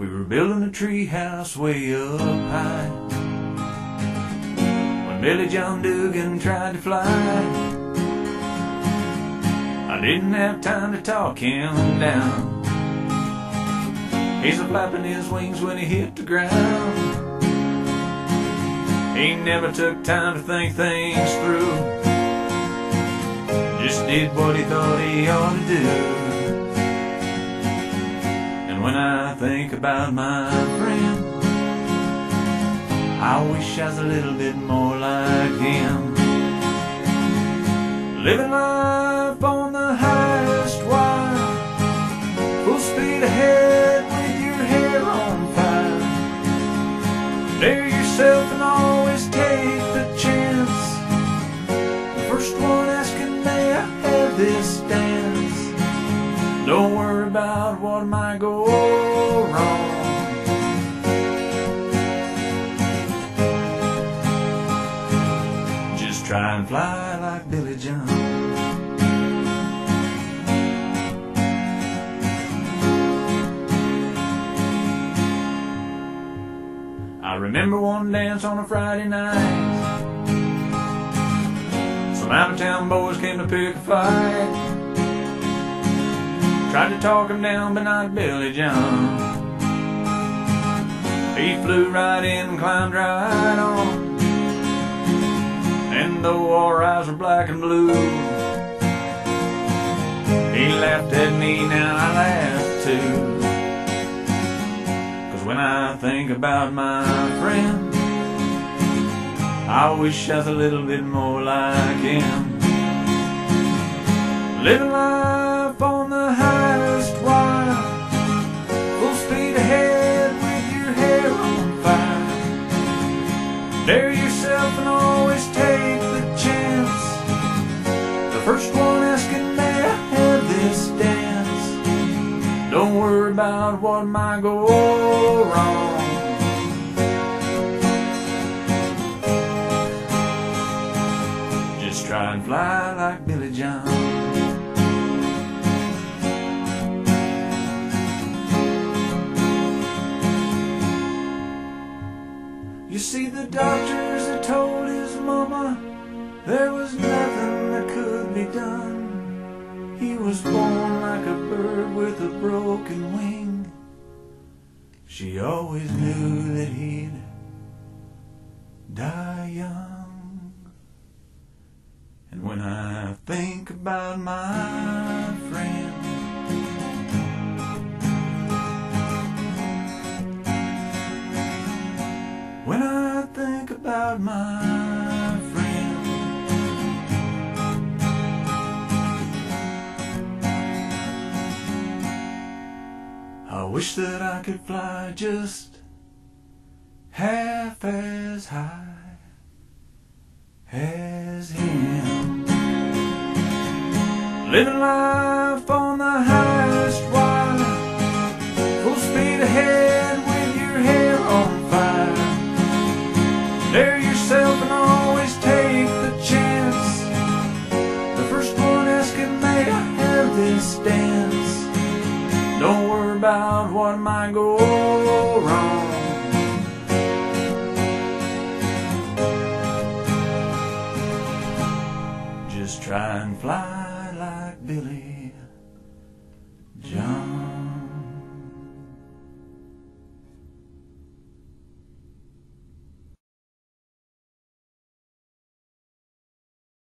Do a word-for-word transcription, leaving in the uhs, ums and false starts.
We were building a tree house way up high when Billy John Doogin tried to fly. I didn't have time to talk him down. He's a flapping his wings when he hit the ground. He never took time to think things through, just did what he thought he ought to do. When I think about my friend, I wish I was a little bit more like him. Living life on the highest wire, full speed ahead with your hair on fire. Dare yourself and always take the chance. The first one asking, may I have this dance? Don't worry about what might go wrong. Just try and fly like Billy John. I remember one dance on a Friday night. Some out-of-town boys came to pick a fight. Tried to talk him down, but not Billy John. He flew right in, climbed right on, and though our eyes were black and blue, he laughed at me, now I laugh too. 'Cause when I think about my friend, I wish I was a little bit more like him. Living life on the high, dare yourself and always take the chance. The first one asking, may I have this dance? Don't worry about what might go wrong. Just try and fly like Billy John. You see, the doctors had told his mama there was nothing that could be done. He was born like a bird with a broken wing. She always knew that he'd die young. And when I think about my friend, when I think about my friend, I wish that I could fly just half as high as him. Living life on the highest wire, full speed ahead with your hair on fire. Dare yourself and always take the chance. The first one asking, may I have this dance? Don't worry about what might go wrong. Just try and fly like Billy.